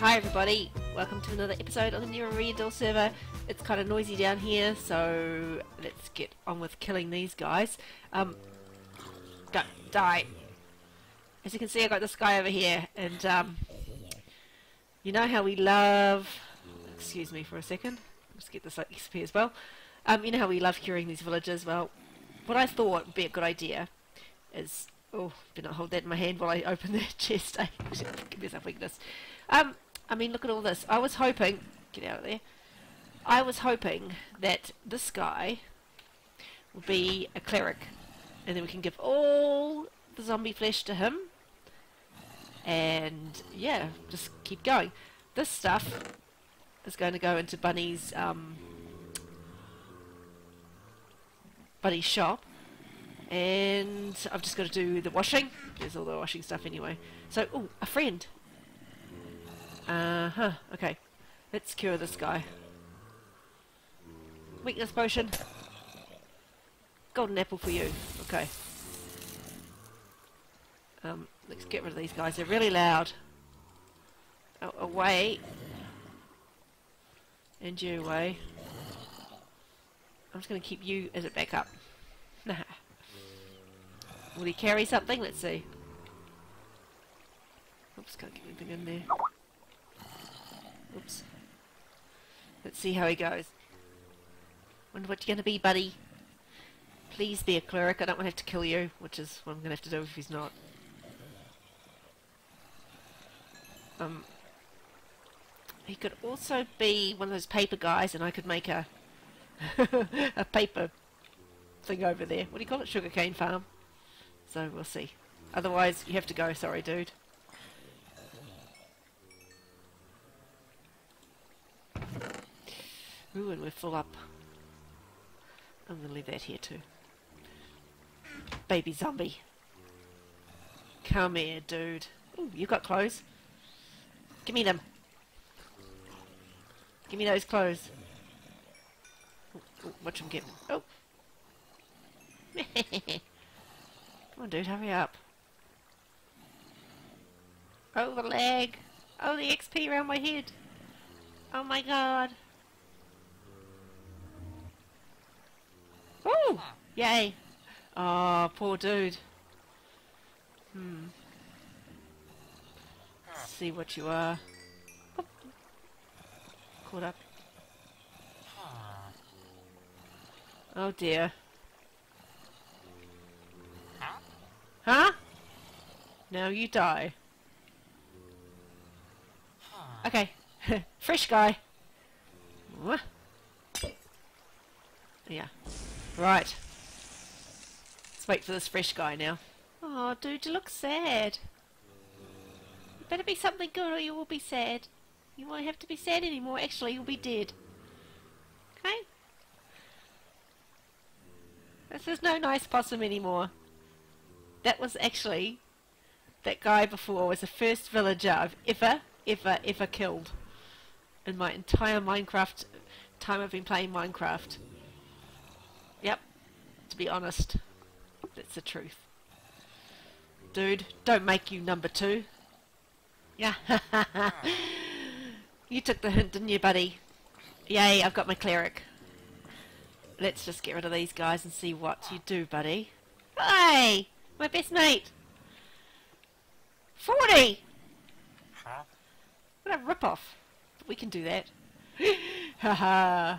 Hi everybody, welcome to another episode of the New Eriador server. It's kind of noisy down here, so let's get on with killing these guys. Don't die. As you can see, I got this guy over here, and you know how we love... Excuse me for a second, just get this XP as well. You know how we love curing these villagers? Well, what I thought would be a good idea is... Oh, better not hold that in my hand while I open that chest. I give myself weakness. I mean, look at all this. I was hoping... Get out of there. I was hoping that this guy would be a cleric. And then we can give all the zombie flesh to him. And, yeah, just keep going. This stuff is going to go into Bunny's, Bunny's shop. And I've just got to do the washing. There's all the washing stuff anyway. So, oh, a friend. Okay. Let's cure this guy. Weakness potion. Golden apple for you. Okay. Let's get rid of these guys. They're really loud. Oh, away. And you away. I'm just going to keep you as a backup. Nah. Will he carry something? Let's see. Oops, can't get anything in there. Oops. Let's see how he goes. Wonder what you're going to be, buddy. Please be a cleric. I don't want to have to kill you, which is what I'm going to have to do if he's not. He could also be one of those paper guys, and I could make a a paper thing over there. What do you call it? Sugarcane farm. So we'll see. Otherwise, you have to go. Sorry, dude. Ooh, and we're full up. I'm going to leave that here too. Baby zombie. Come here, dude. Ooh, you've got clothes. Give me them. Give me those clothes. Ooh, ooh, watch him get... Oh! Come on, dude, hurry up. Oh, the lag. Oh, the XP around my head. Oh my god. Woo! Yay! Oh, poor dude. Let's see what you are. Oh. Caught up. Oh dear. Huh? Now you die. Okay. Fresh guy. What? Yeah. Right. Let's wait for this fresh guy now. Oh, dude, you look sad. You better be something good or you will be sad. You won't have to be sad anymore. Actually, you'll be dead. Okay? This is no nice possum anymore. That was actually... That guy before was the first villager I've ever killed. In my entire Minecraft time I've been playing Minecraft. Yep, to be honest, that's the truth. Dude, don't make you number two. Yeah, you took the hint, didn't you, buddy? Yay, I've got my cleric. Let's just get rid of these guys and see what you do, buddy. Hey, my best mate. 40! What a rip-off. But we can do that. Haha.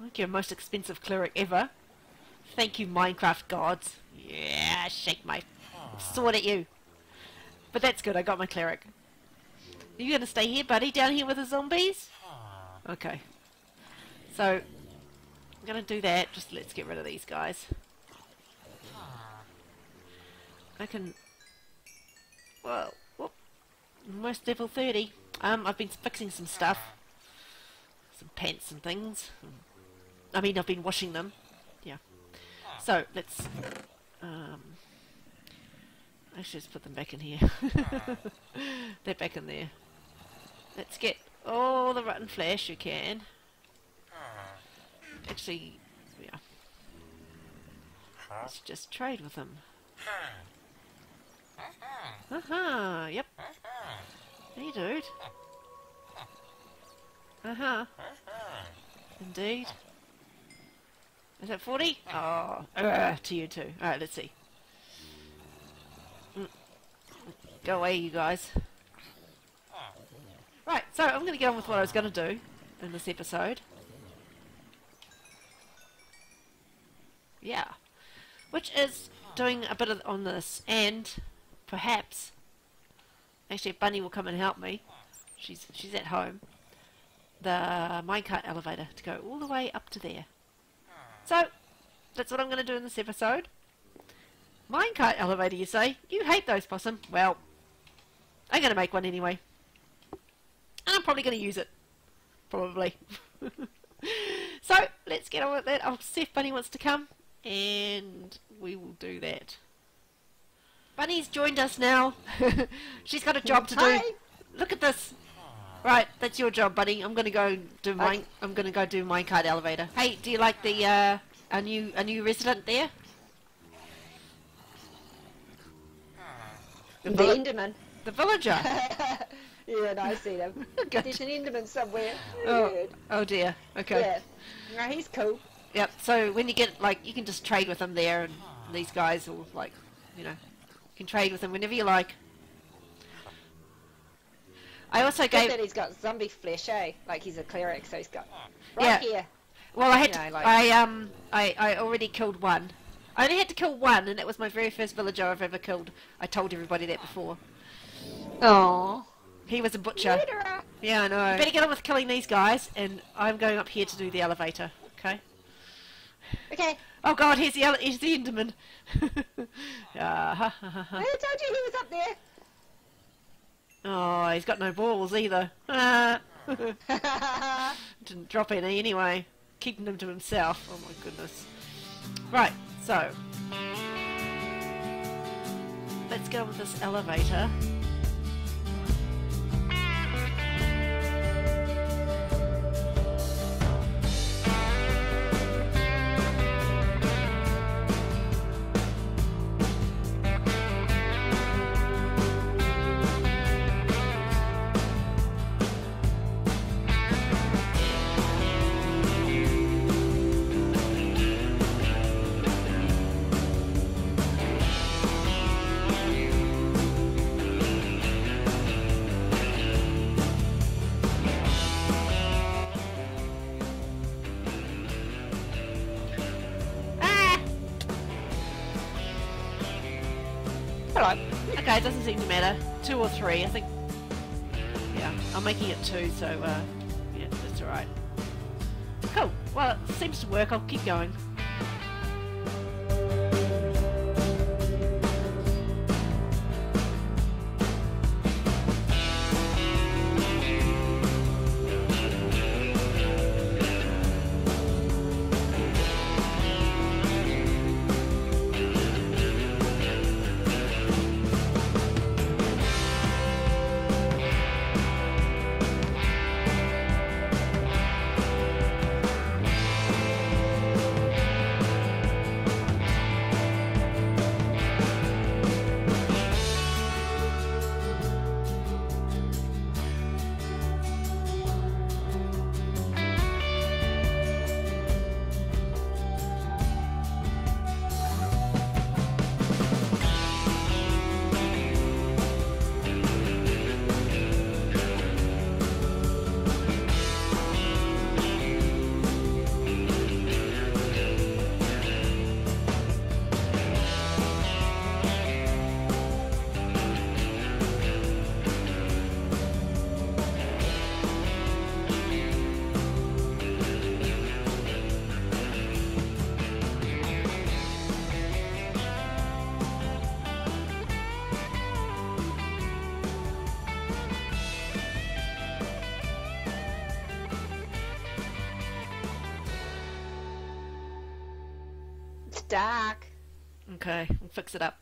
Like your most expensive cleric ever. Thank you, Minecraft gods. Yeah, shake my sword at you. But that's good, I got my cleric. Are you going to stay here, buddy? Down here with the zombies? Okay. So, I'm going to do that. Just let's get rid of these guys. I can... Well, whoop. Almost level 30. I've been fixing some stuff. Some pants and things. I mean, I've been washing them. Yeah. So, let's... I should just put them back in here. They're back in there. Let's get all the rotten flesh you can. Actually, yeah. Let's just trade with them. Yep. Hey, dude. Uh-huh. Indeed. Is that 40? Oh, to you too. Alright, let's see. Go away, you guys. Right, so I'm going to get on with what I was going to do in this episode. Yeah. Which is doing a bit of on this, and perhaps... Actually, Bunny will come and help me. She's at home. The minecart elevator to go all the way up to there. So, that's what I'm going to do in this episode. Minecart elevator, you say? You hate those, Possum. Well, I'm going to make one anyway. And I'm probably going to use it. Probably. So, let's get on with that. I'll see if Bunny wants to come. And we will do that. Bunny's joined us now. She's got a job to do. Hi. Look at this. Right, that's your job, Bunny. I'm gonna go do mine. I'm gonna go do minecart elevator. Hey, do you like the a new resident there? The Enderman. The villager. Yeah, no, I see them. There's an Enderman somewhere. Oh, oh dear. Okay. Yeah. No, he's cool. Yep. So when you get like, you can just trade with them there, and these guys will like, you know, you can trade with them whenever you like. I also gave that he's got zombie flesh, eh? Like he's a cleric, so he's got right here. Well, I had I already killed one. I only had to kill one, and that was my very first villager I've ever killed. I told everybody that before. Oh, he was a butcher. Murderer. Yeah, I know. You better get on with killing these guys, and I'm going up here to do the elevator. Okay. Okay. Oh God, here's the Enderman. I told you he was up there. Oh, he's got no balls either. Didn't drop any anyway. Keeping them to himself. Oh my goodness. Right, so let's go with this elevator. Okay, it doesn't seem to matter. 2 or 3, I think. Yeah, I'm making it 2, so yeah, that's alright. Cool. Well, it seems to work. I'll keep going. Dark. Okay, I'll fix it up.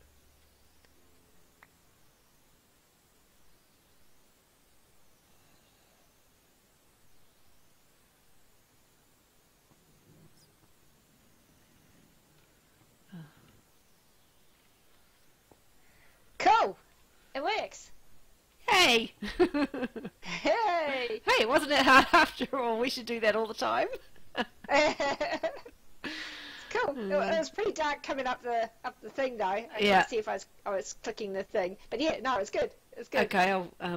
Cool! It works! Hey! Hey! Hey! Hey, wasn't it hard after all? We should do that all the time. Cool. Mm. It was pretty dark coming up the thing though. I yeah. Couldn't see if I was clicking the thing, but yeah, no, it's good. It's good. Okay, I'll, we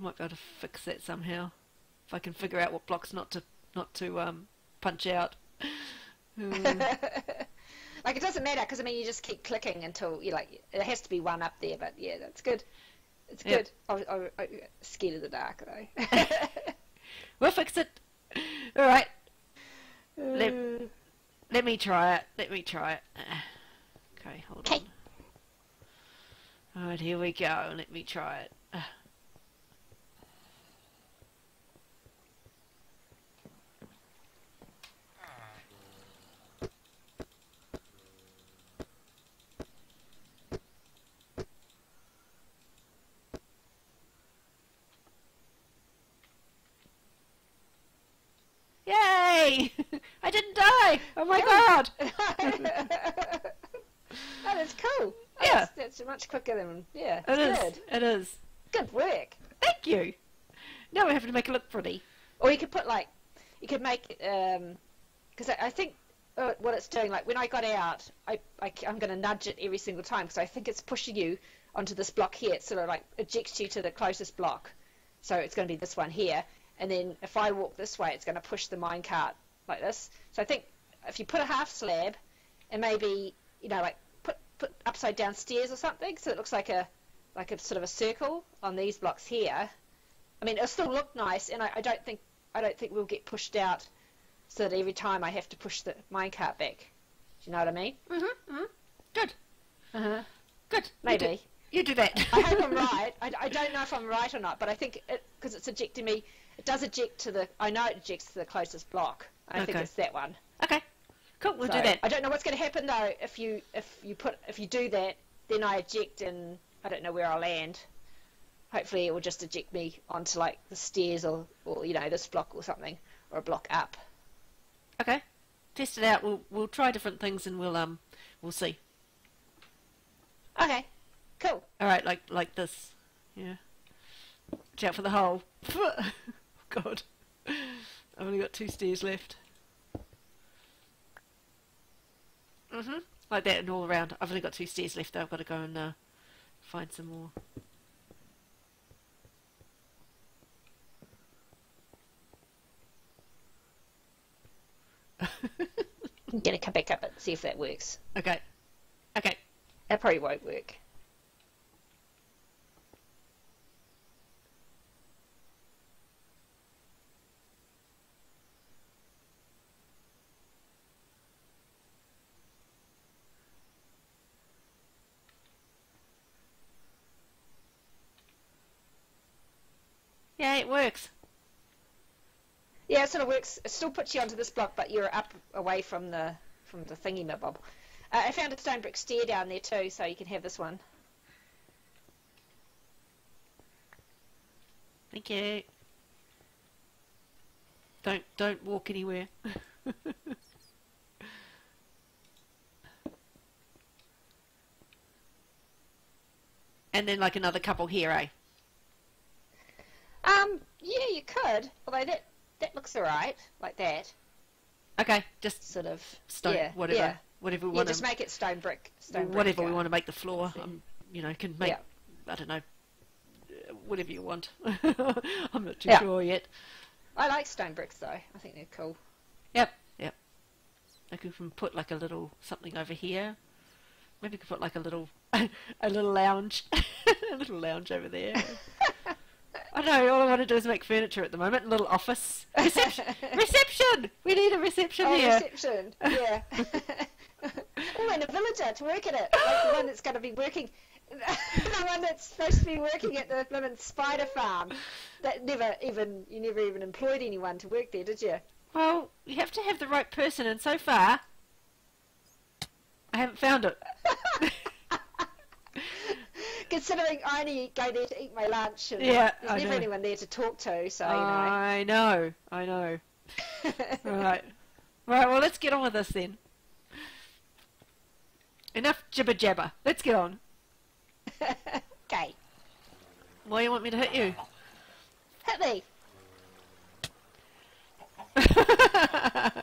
might be able to fix that somehow if I can figure out what blocks not to punch out. Like it doesn't matter because I mean you just keep clicking until you like it has to be one up there. But yeah, that's good. It's yep. Good. I'm scared of the dark though. We'll fix it. All right. Let me try it. Let me try it. Okay, hold on. All right, here we go. Let me try it. Yay! I didn't die! Oh my God! That is cool. Oh, yeah. That's much quicker than... Yeah, it's good. It is. Good work. Thank you. Now we're having to make it look pretty. Or you could put like... You could make... Because I think what it's doing, like when I got out, I'm going to nudge it every single time because I think it's pushing you onto this block here. It sort of like ejects you to the closest block. So it's going to be this one here. And then if I walk this way, it's going to push the minecart like this. So I think if you put a half slab and maybe, you know, like put upside down stairs or something, so it looks like a sort of a circle on these blocks here. I mean, it'll still look nice, and I don't think we'll get pushed out so that every time I have to push the minecart back. Do you know what I mean? Mm-hmm. Mm-hmm. Good. Uh-huh. Good. Maybe. You do that. I hope I'm right. I don't know if I'm right or not, but I think because it's ejecting me. It does eject to the... I know it ejects to the closest block. I think it's that one. Okay. Cool, we'll do that. I don't know what's going to happen, though, if you do that, then I eject and I don't know where I'll land. Hopefully it will just eject me onto, like, the stairs or you know, this block or something, or a block up. Okay. Test it out. We'll try different things and we'll see. Okay. Cool. All right, like this. Yeah. Watch out for the hole. God, I've only got 2 stairs left. Mhm. Like that and all around. I've only got 2 stairs left though. I've got to go and find some more. I'm gonna come back up and see if that works. Okay. Okay. That probably won't work. Yeah, it works. Yeah, it sort of works. It still puts you onto this block, but you're up away from the thingy mabob. I found a stone brick stair down there too, so you can have this one. Thank you. Don't walk anywhere. And then like another couple here, eh? Yeah, you could. Although that looks alright, like that. Okay, just sort of stone, yeah, whatever, yeah. Whatever we want. Yeah, just make it stone brick. Whatever we want to make the floor. You know, can make. Yeah. I don't know. Whatever you want. I'm not too sure yet. I like stone bricks though. I think they're cool. Yep, yep. I could put like a little something over here. Maybe we could put like a little lounge, a little lounge over there. I know, all I want to do is make furniture at the moment, a little office. Reception! We need a reception here. Reception, yeah. Oh, and a villager to work at it. Like the one that's going to be working, the one that's supposed to be working at the blooming spider farm. That you never even employed anyone to work there, did you? Well, you have to have the right person, and so far, I haven't found it. Considering I only go there to eat my lunch and there's never anyone there to talk to, so, you know. I know. Right. Right, well, let's get on with this then. Enough jibber jabber. Let's get on. Okay. Why do you want me to hit you? Hit me! That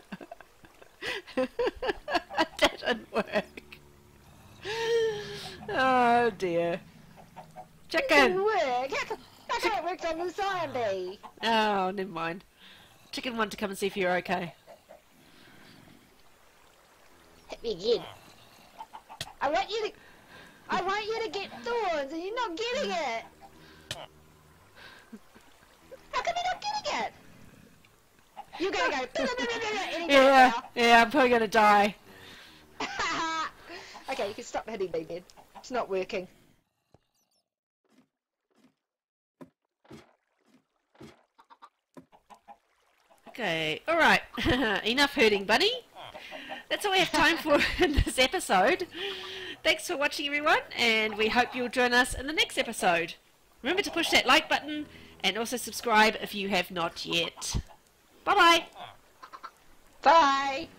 didn't work. Oh dear. Chicken! It didn't work! That's how it worked on the zombie! Oh, never mind. Chicken wanted to come and see if you're okay. Hit me again. I want you to get thorns and you're not getting it! How come you're not getting it? You're gonna go yeah, now. Yeah, I'm probably gonna die. Okay, you can stop hitting me then. It's not working. Okay, alright. Enough hurting, Bunny. That's all we have time for in this episode. Thanks for watching, everyone, and we hope you'll join us in the next episode. Remember to push that like button and also subscribe if you have not yet. Bye-bye. Bye.